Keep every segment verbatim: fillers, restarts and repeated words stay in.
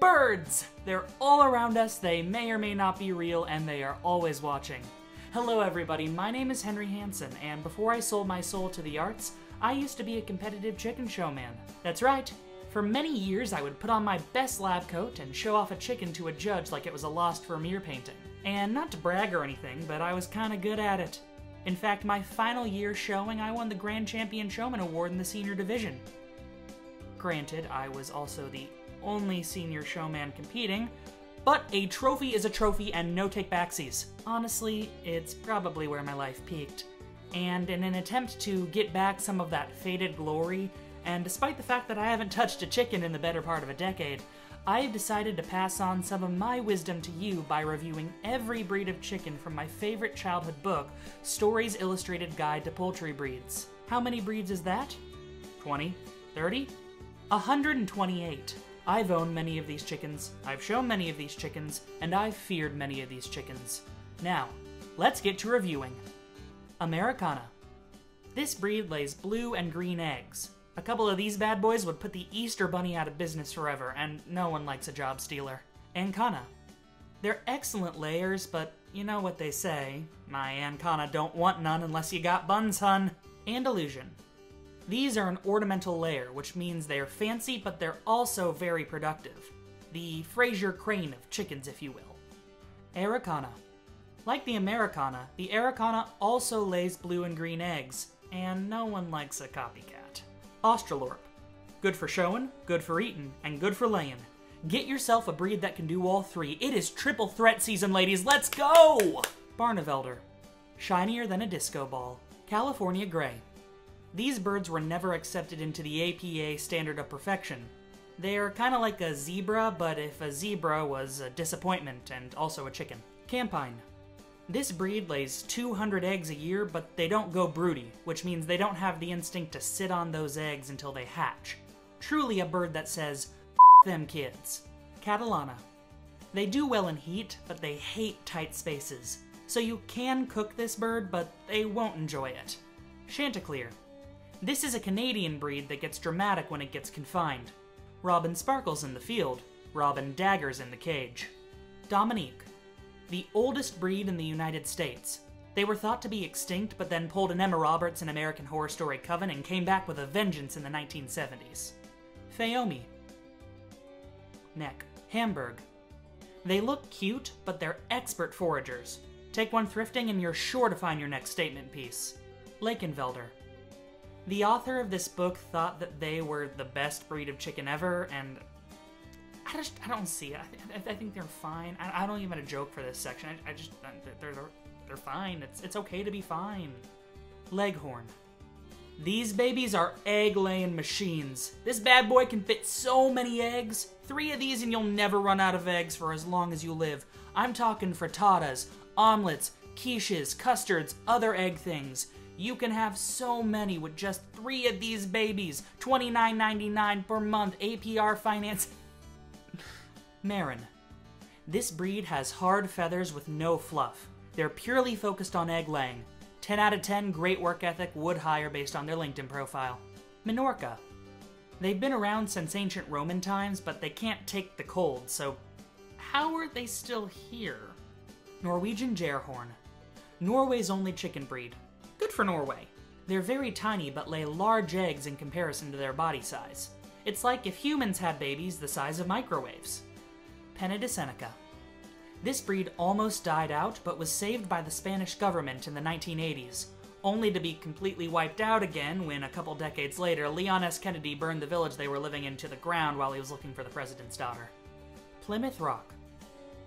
Birds! They're all around us, they may or may not be real, and they are always watching. Hello everybody, my name is Henry Hansen, and before I sold my soul to the arts, I used to be a competitive chicken showman. That's right. For many years, I would put on my best lab coat and show off a chicken to a judge like it was a lost Vermeer painting. And not to brag or anything, but I was kinda good at it. In fact, my final year showing, I won the Grand Champion Showman Award in the senior division. Granted, I was also the only senior showman competing, but a trophy is a trophy and no take-backsies. Honestly, it's probably where my life peaked. And in an attempt to get back some of that faded glory, and despite the fact that I haven't touched a chicken in the better part of a decade, I've decided to pass on some of my wisdom to you by reviewing every breed of chicken from my favorite childhood book, Stories' Illustrated Guide to Poultry Breeds. How many breeds is that? twenty? thirty? one hundred twenty-eight. I've owned many of these chickens, I've shown many of these chickens, and I've feared many of these chickens. Now, let's get to reviewing. Americana. This breed lays blue and green eggs. A couple of these bad boys would put the Easter Bunny out of business forever, and no one likes a job stealer. Ancona. They're excellent layers, but you know what they say. My Ancona don't want none unless you got buns, hun. Andalusian. These are an ornamental layer, which means they're fancy, but they're also very productive. The Fraser Crane of chickens, if you will. Aracana. Like the Americana, the Aracana also lays blue and green eggs, and no one likes a copycat. Australorp. Good for showing, good for eating, and good for laying. Get yourself a breed that can do all three. It is triple threat season, ladies. Let's go! Barnevelder. Shinier than a disco ball. California Gray. These birds were never accepted into the A P A standard of perfection. They're kind of like a zebra, but if a zebra was a disappointment and also a chicken. Campine. This breed lays two hundred eggs a year, but they don't go broody, which means they don't have the instinct to sit on those eggs until they hatch. Truly a bird that says, F them kids. Catalana. They do well in heat, but they hate tight spaces. So you can cook this bird, but they won't enjoy it. Chanticleer. This is a Canadian breed that gets dramatic when it gets confined. Robin sparkles in the field, Robin daggers in the cage. Dominique. The oldest breed in the United States. They were thought to be extinct, but then pulled an Emma Roberts in American Horror Story coven and came back with a vengeance in the nineteen seventies. Fayomi. Neck. Hamburg. They look cute, but they're expert foragers. Take one thrifting and you're sure to find your next statement piece. Lakenvelder. The author of this book thought that they were the best breed of chicken ever, and I just, I don't see it. I, th I, th I think they're fine. I, I don't even have a joke for this section. I, I just, they're, they're, they're fine. It's, it's okay to be fine. Leghorn. These babies are egg-laying machines. This bad boy can fit so many eggs. Three of these and you'll never run out of eggs for as long as you live. I'm talking frittatas, omelets, quiches, custards, other egg things. You can have so many with just three of these babies. twenty-nine ninety-nine per month, A P R finance. Maran. This breed has hard feathers with no fluff. They're purely focused on egg laying. ten out of ten, great work ethic, would hire based on their LinkedIn profile. Minorca. They've been around since ancient Roman times, but they can't take the cold, so how are they still here? Norwegian Jaerhorn. Norway's only chicken breed. Good for Norway. They're very tiny, but lay large eggs in comparison to their body size. It's like if humans had babies the size of microwaves. Seneca. This breed almost died out, but was saved by the Spanish government in the nineteen eighties, only to be completely wiped out again when, a couple decades later, Leon S. Kennedy burned the village they were living in to the ground while he was looking for the president's daughter. Plymouth Rock.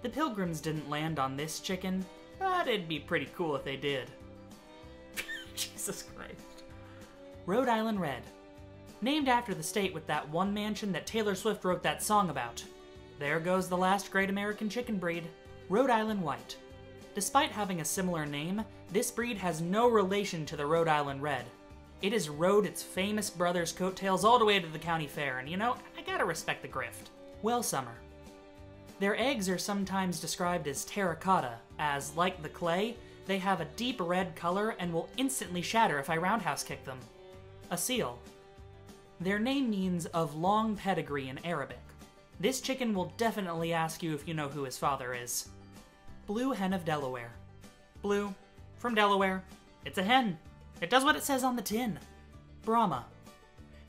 The Pilgrims didn't land on this chicken, but it'd be pretty cool if they did. Jesus Christ. Rhode Island Red. Named after the state with that one mansion that Taylor Swift wrote that song about. There goes the last great American chicken breed, Rhode Island White. Despite having a similar name, this breed has no relation to the Rhode Island Red. It has rode its famous brother's coattails all the way to the county fair, and you know, I gotta respect the grift. Well Summer. Their eggs are sometimes described as terracotta, as, like the clay, they have a deep red color and will instantly shatter if I roundhouse kick them. Aseel. Their name means of long pedigree in Arabic. This chicken will definitely ask you if you know who his father is. Blue Hen of Delaware. Blue, from Delaware. It's a hen. It does what it says on the tin. Brahma.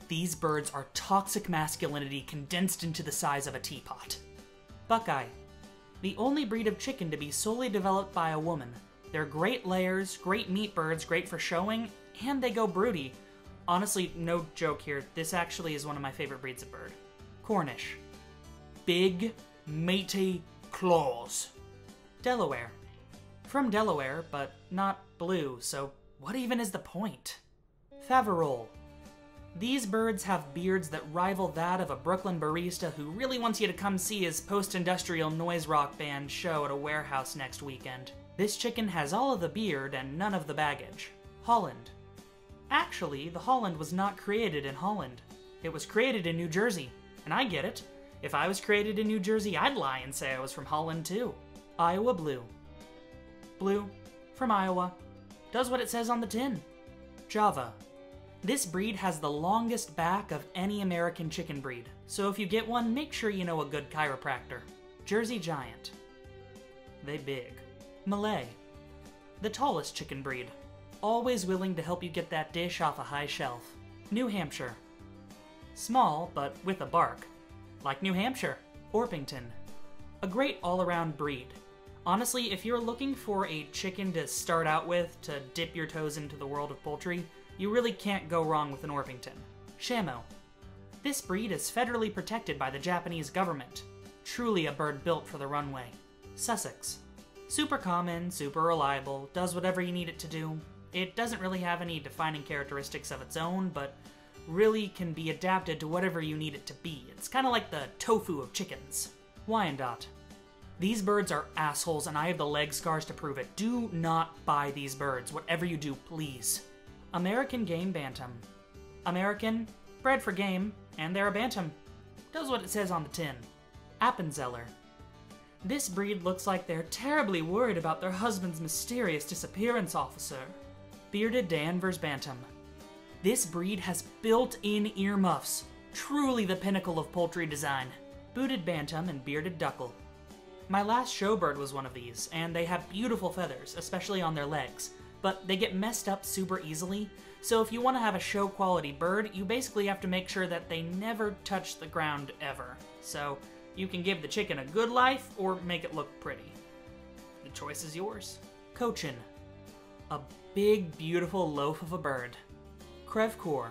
These birds are toxic masculinity condensed into the size of a teapot. Buckeye. The only breed of chicken to be solely developed by a woman. They're great layers, great meat birds, great for showing, and they go broody. Honestly, no joke here, this actually is one of my favorite breeds of bird. Cornish. Big, meaty claws. Delaware. From Delaware, but not blue, so what even is the point? Faverolles. These birds have beards that rival that of a Brooklyn barista who really wants you to come see his post-industrial noise rock band show at a warehouse next weekend. This chicken has all of the beard and none of the baggage. Holland. Actually, the Holland was not created in Holland. It was created in New Jersey. And I get it. If I was created in New Jersey, I'd lie and say I was from Holland too. Iowa Blue. Blue, from Iowa. Does what it says on the tin. Java. This breed has the longest back of any American chicken breed, so if you get one, make sure you know a good chiropractor. Jersey Giant. They big. Malay. The tallest chicken breed. Always willing to help you get that dish off a high shelf. New Hampshire. Small, but with a bark. Like New Hampshire. Orpington. A great all-around breed. Honestly, if you're looking for a chicken to start out with, to dip your toes into the world of poultry, you really can't go wrong with an Orpington. Shamo. This breed is federally protected by the Japanese government. Truly a bird built for the runway. Sussex. Super common, super reliable, does whatever you need it to do. It doesn't really have any defining characteristics of its own, but really can be adapted to whatever you need it to be. It's kind of like the tofu of chickens. Wyandot. These birds are assholes, and I have the leg scars to prove it. Do not buy these birds. Whatever you do, please. American Game Bantam. American, bred for game, and they're a bantam. Does what it says on the tin. Appenzeller. This breed looks like they're terribly worried about their husband's mysterious disappearance, officer. Bearded Danvers Bantam. This breed has built-in earmuffs. Truly the pinnacle of poultry design. Booted Bantam and Bearded Duckle. My last showbird was one of these, and they have beautiful feathers, especially on their legs. But they get messed up super easily, so if you want to have a show-quality bird, you basically have to make sure that they never touch the ground ever. So you can give the chicken a good life or make it look pretty. The choice is yours. Cochin. A big, beautiful loaf of a bird. Crevecoeur.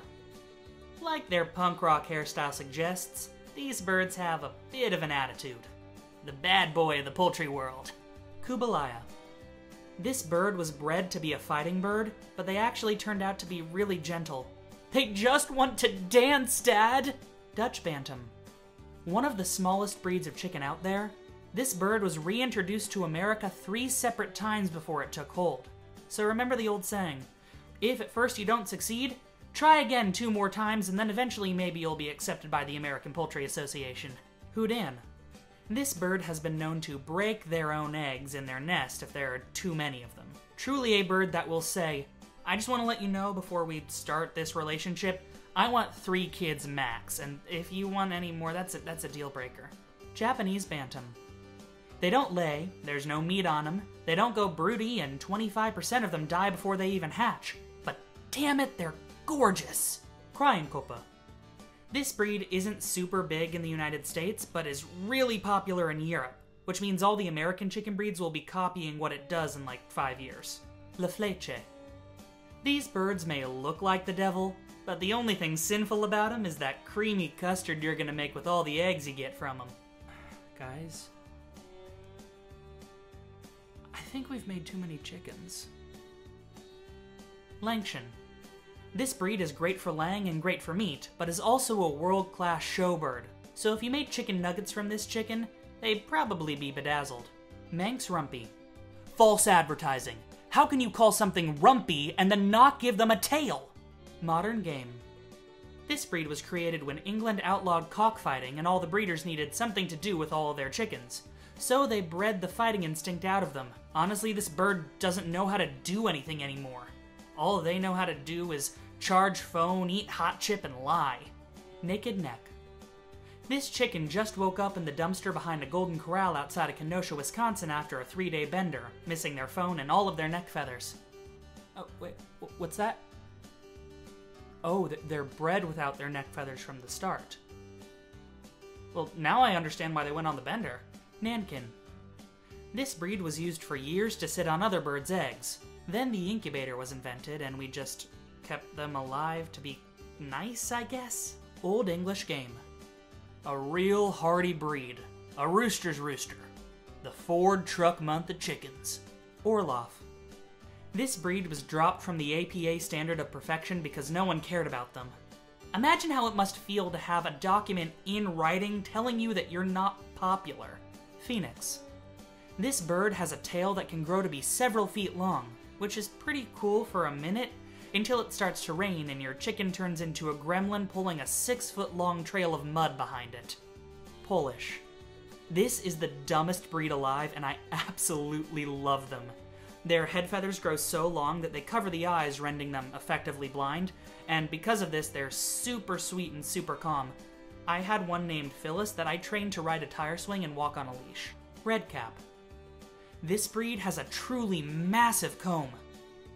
Like their punk rock hairstyle suggests, these birds have a bit of an attitude. The bad boy of the poultry world. Kubilaya. This bird was bred to be a fighting bird, but they actually turned out to be really gentle. They just want to dance, Dad! Dutch Bantam. One of the smallest breeds of chicken out there, this bird was reintroduced to America three separate times before it took hold. So remember the old saying, if at first you don't succeed, try again two more times and then eventually maybe you'll be accepted by the American Poultry Association. Houdan. This bird has been known to break their own eggs in their nest if there are too many of them. Truly a bird that will say, I just want to let you know before we start this relationship, I want three kids max, and if you want any more, that's a, that's a deal breaker. Japanese Bantam. They don't lay, there's no meat on them, they don't go broody, and twenty-five percent of them die before they even hatch. But damn it, they're gorgeous! Crioncopa. This breed isn't super big in the United States, but is really popular in Europe, which means all the American chicken breeds will be copying what it does in like five years. La Fleche. These birds may look like the devil, but the only thing sinful about them is that creamy custard you're gonna make with all the eggs you get from them. Guys, I think we've made too many chickens. Langshan. This breed is great for laying and great for meat, but is also a world-class showbird, so if you made chicken nuggets from this chicken, they'd probably be bedazzled. Manx Rumpy. False advertising. How can you call something rumpy and then not give them a tail? Modern Game. This breed was created when England outlawed cockfighting and all the breeders needed something to do with all of their chickens, so they bred the fighting instinct out of them. Honestly, this bird doesn't know how to do anything anymore. All they know how to do is charge phone, eat hot chip, and lie. Naked Neck. This chicken just woke up in the dumpster behind a golden corral outside of Kenosha, Wisconsin after a three-day bender, missing their phone and all of their neck feathers. Oh, wait, what's that? Oh, they're bred without their neck feathers from the start. Well, now I understand why they went on the bender. Nankin. This breed was used for years to sit on other birds' eggs. Then the incubator was invented, and we just kept them alive to be nice, I guess? Old English game. A real hardy breed. A rooster's rooster. The Ford truck month of chickens. Orloff. This breed was dropped from the A P A standard of perfection because no one cared about them. Imagine how it must feel to have a document in writing telling you that you're not popular. Phoenix. This bird has a tail that can grow to be several feet long, which is pretty cool for a minute, until it starts to rain and your chicken turns into a gremlin pulling a six-foot-long trail of mud behind it. Polish. This is the dumbest breed alive, and I absolutely love them. Their head feathers grow so long that they cover the eyes, rendering them effectively blind, and because of this, they're super sweet and super calm. I had one named Phyllis that I trained to ride a tire swing and walk on a leash. Redcap. This breed has a truly massive comb.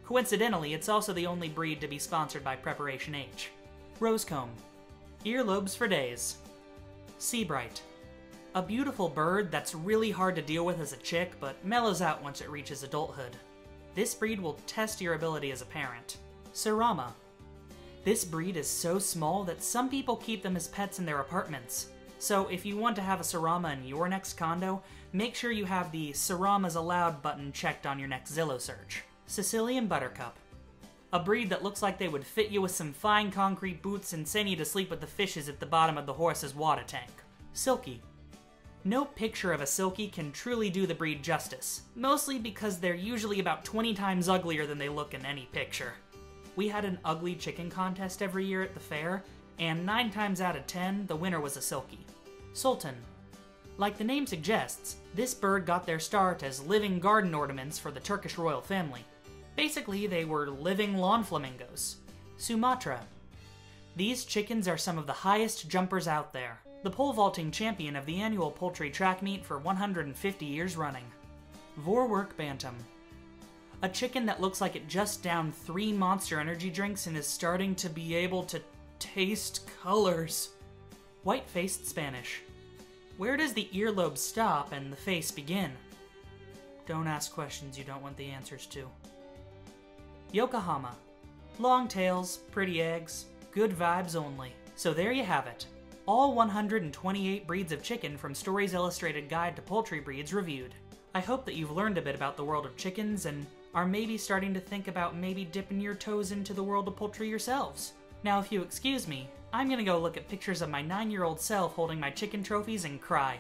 Coincidentally, it's also the only breed to be sponsored by Preparation H. Rosecomb. Earlobes for days. Seabright. A beautiful bird that's really hard to deal with as a chick, but mellows out once it reaches adulthood. This breed will test your ability as a parent. Cerama. This breed is so small that some people keep them as pets in their apartments. So if you want to have a Cerama in your next condo, make sure you have the Ceramas Allowed button checked on your next Zillow search. Sicilian Buttercup. A breed that looks like they would fit you with some fine concrete boots and send you to sleep with the fishes at the bottom of the horse's water tank. Silky. No picture of a Silky can truly do the breed justice, mostly because they're usually about twenty times uglier than they look in any picture. We had an ugly chicken contest every year at the fair, and nine times out of ten, the winner was a Silky. Sultan. Like the name suggests, this bird got their start as living garden ornaments for the Turkish royal family. Basically, they were living lawn flamingos. Sumatra. These chickens are some of the highest jumpers out there, the pole vaulting champion of the annual poultry track meet for one hundred fifty years running. Vorwerk Bantam. A chicken that looks like it just downed three Monster Energy drinks and is starting to be able to taste colors. White-faced Spanish. Where does the earlobe stop and the face begin? Don't ask questions you don't want the answers to. Yokohama. Long tails, pretty eggs, good vibes only. So there you have it. All one hundred twenty-eight breeds of chicken from Stories' Illustrated Guide to Poultry Breeds reviewed. I hope that you've learned a bit about the world of chickens and are maybe starting to think about maybe dipping your toes into the world of poultry yourselves. Now if you excuse me, I'm gonna go look at pictures of my nine-year-old self holding my chicken trophies and cry.